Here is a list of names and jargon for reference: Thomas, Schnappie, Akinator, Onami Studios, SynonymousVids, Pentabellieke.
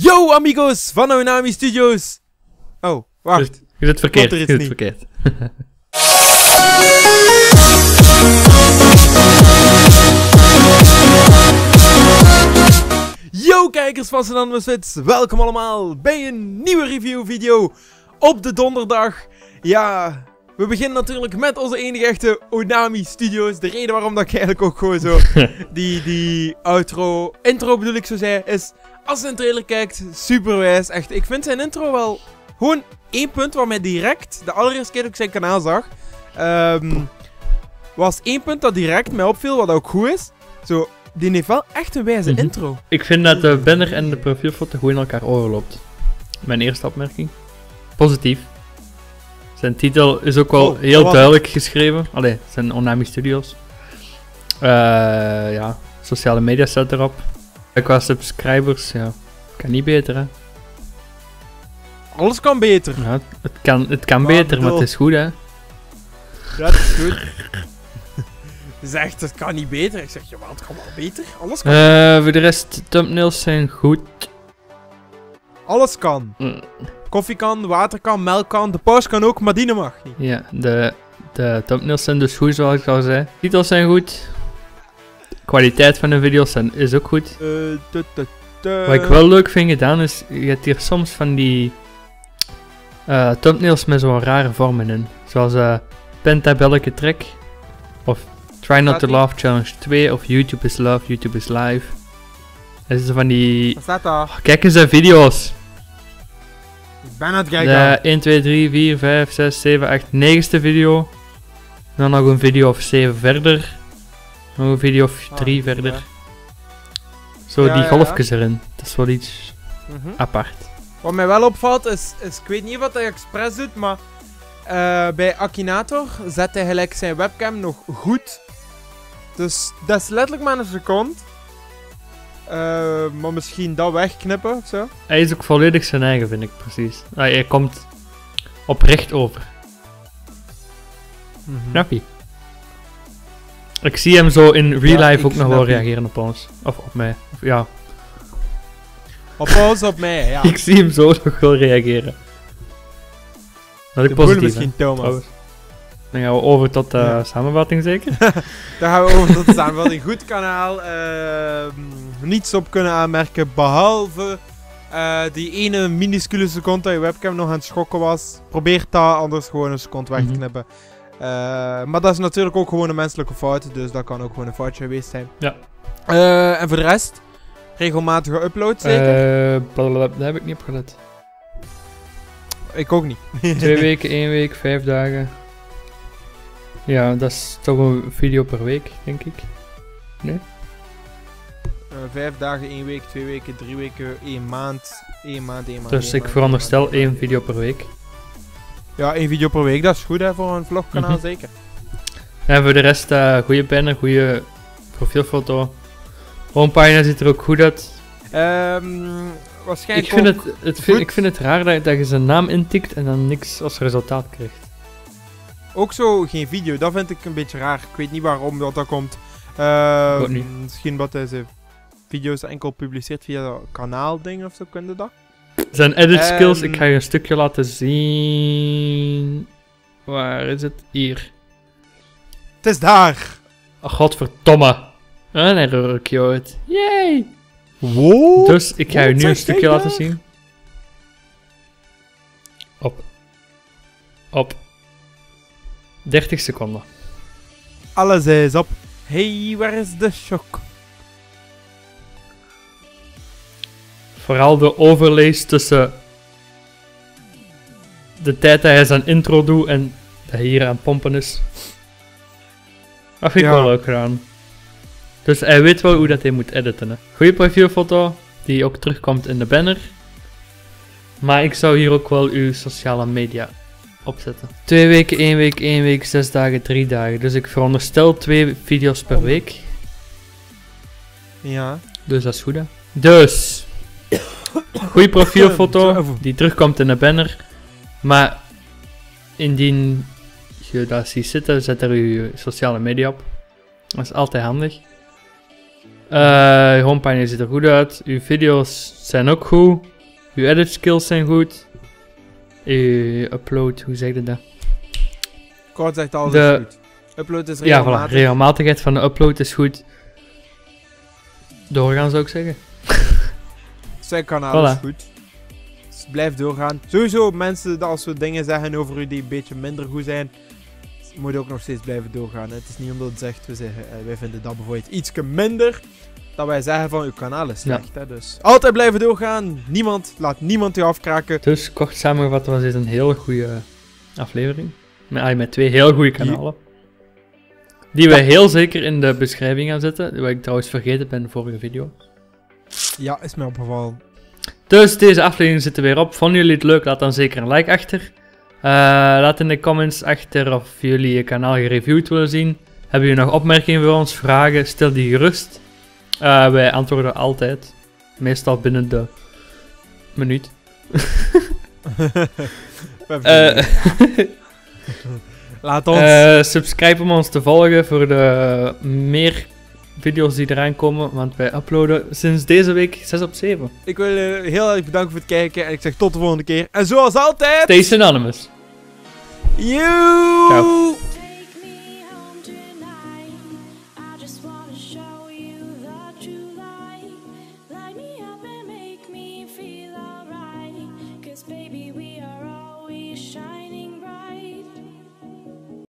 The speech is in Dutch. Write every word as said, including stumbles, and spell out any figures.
Yo amigos van Onami Studios! Oh, wacht. Je zit verkeerd, je zit verkeerd. Yo kijkers van SynonymousVids, welkom allemaal bij een nieuwe review video op de donderdag. Ja, we beginnen natuurlijk met onze enige echte Onami Studios. De reden waarom dat ik eigenlijk ook gewoon zo die, die outro, intro bedoel ik zo zei, is... Als je een trailer kijkt, superwijs, echt. Ik vind zijn intro wel gewoon één punt waar mij direct, de allereerste keer dat ik zijn kanaal zag, um, was één punt dat direct mij opviel, wat ook goed is. Zo, die heeft wel echt een wijze mm-hmm. intro. Ik vind dat de banner en de profielfoto gewoon in elkaar overloopt. Mijn eerste opmerking. Positief. Zijn titel is ook wel oh, heel was... duidelijk geschreven. Allee, zijn Onami Studios. Uh, ja, sociale media staat erop. Qua subscribers, ja, kan niet beter, hè. Alles kan beter. Ja, het, het kan, het kan maar beter, maar het is goed, hè. Ja, het is goed. Het is echt, het kan niet beter. Ik zeg, ja, maar het kan wel beter. Alles kan. Uh, voor de rest, thumbnails zijn goed. Alles kan. Mm. Koffie kan, water kan, melk kan, de pauze kan ook, maar die mag niet. Ja, de, de thumbnails zijn dus goed, zoals ik al zei. Titels zijn goed. De kwaliteit van de video's is ook goed. Uh, de, de, de. Wat ik wel leuk vind gedaan is, je hebt hier soms van die uh, thumbnails met zo'n rare vormen in. Zoals uh, Pentabellieke track, of Try Not To Laugh Challenge twee, of YouTube Is Love, YouTube Is Live. Dat is van die... Oh, kijk eens naar video's! Ik ben aan het kijken. De een, twee, drie, vier, vijf, zes, zeven, acht, negende video. Dan nog een video of zeven verder. Nog een video of drie ah, verder. Ja. Zo ja, die golfjes ja, ja. erin. Dat is wel iets mm-hmm. apart. Wat mij wel opvalt is, is, ik weet niet wat hij expres doet, maar uh, bij Akinator zet hij gelijk zijn webcam nog goed. Dus dat is letterlijk maar een seconde. Uh, maar misschien dat wegknippen of zo. Hij is ook volledig zijn eigen, vind ik precies. Hij, hij komt oprecht over. Mm-hmm. Schnappie. Ik zie hem zo in real ja, life ook nog wel reageren op ons. Of op mij. Of, ja. Op ons, op mij, ja. Ik zie hem zo nog wel reageren. Dat is positief. Misschien, hè, Thomas. Trouwens. Dan gaan we over tot de uh, ja. samenvatting, zeker? Dan gaan we over tot de samenvatting. Goed kanaal. Uh, niets op kunnen aanmerken, behalve uh, die ene minuscule seconde dat je webcam nog aan het schokken was. Probeer dat, anders gewoon een seconde weg te knippen. Mm-hmm. Uh, maar dat is natuurlijk ook gewoon een menselijke fout, dus dat kan ook gewoon een foutje geweest zijn. Ja. Uh, en voor de rest, regelmatige upload zeker? Uh, blablabla, daar heb ik niet op gelet. Ik ook niet. Twee weken, één week, vijf dagen. Ja, dat is toch een video per week, denk ik. Nee? Uh, vijf dagen, één week, twee weken, drie weken, één maand, één maand, één maand. Dus ik veronderstel één video per week. Ja, één video per week, dat is goed hè, voor een vlogkanaal mm-hmm. zeker. En voor de rest, uh, goede banner, goede profielfoto. Homepagina ziet er ook goed uit. Um, waarschijnlijk ik vind ook het, het vind, ik vind het raar dat, dat je zijn naam intikt en dan niks als resultaat krijgt. Ook zo geen video, dat vind ik een beetje raar. Ik weet niet waarom dat, dat komt. Uh, niet. Misschien dat hij zijn video's enkel publiceert via dat kanaalding of zo, kunnen dat? Zijn edit skills, um, ik ga je een stukje laten zien. Waar is het? Hier. Het is daar! Oh, godverdomme. Een errorje ooit. Yay! Wow! Dus ik ga je nu een stukje laten zien. Op. Op. dertig seconden. Alles is op. Hey, waar is de shock? Vooral de overlays tussen de tijd dat hij zijn intro doet en dat hij hier aan het pompen is. Dat vind ik ja. wel leuk gedaan. Dus hij weet wel hoe dat hij moet editen. Hè. Goeie profielfoto, die ook terugkomt in de banner. Maar ik zou hier ook wel uw sociale media opzetten. Twee weken, één week, één week, zes dagen, drie dagen. Dus ik veronderstel twee video's per week. Ja. Dus dat is goed hè. Dus... Goeie profielfoto, die terugkomt in de banner. Maar indien je dat ziet zitten, zet er je sociale media op. Dat is altijd handig. Uh, homepage ziet er goed uit. Uw video's zijn ook goed. Uw edit skills zijn goed. Uw upload, hoe zeg je dat? Kort zegt alles de... is goed. Upload is regelmatig. Ja, voilà. Regelmatigheid van de upload is goed. Doorgaan zou ik zeggen. Zijn kanaal voilà. Is goed. Dus blijf doorgaan. Sowieso mensen, als we dingen zeggen over u die een beetje minder goed zijn, moet ook nog steeds blijven doorgaan. Het is niet omdat het zegt, we zeggen, uh, wij vinden dat bijvoorbeeld ietsje minder, dat wij zeggen van uw kanaal is slecht. Ja. Hè, dus altijd blijven doorgaan. Niemand, laat niemand u afkraken. Dus kort samengevat was dit een heel goede aflevering. Met, met twee heel goede kanalen. Die... Die wij heel zeker in de beschrijving gaan zetten. Wat ik trouwens vergeten ben in de vorige video. Ja, is mij opgevallen. Dus deze aflevering zit er weer op. Vonden jullie het leuk? Laat dan zeker een like achter. Uh, laat in de comments achter of jullie je kanaal gereviewd willen zien. Hebben jullie nog opmerkingen voor ons? Vragen? Stel die gerust. Uh, wij antwoorden altijd. Meestal binnen de minuut. uh, Laat ons. Uh, subscribe om ons te volgen voor de meer video's die eraan komen, want wij uploaden sinds deze week zes op zeven. Ik wil uh, heel erg bedanken voor het kijken en ik zeg tot de volgende keer. En zoals altijd... Stay synonymous. You. Ciao.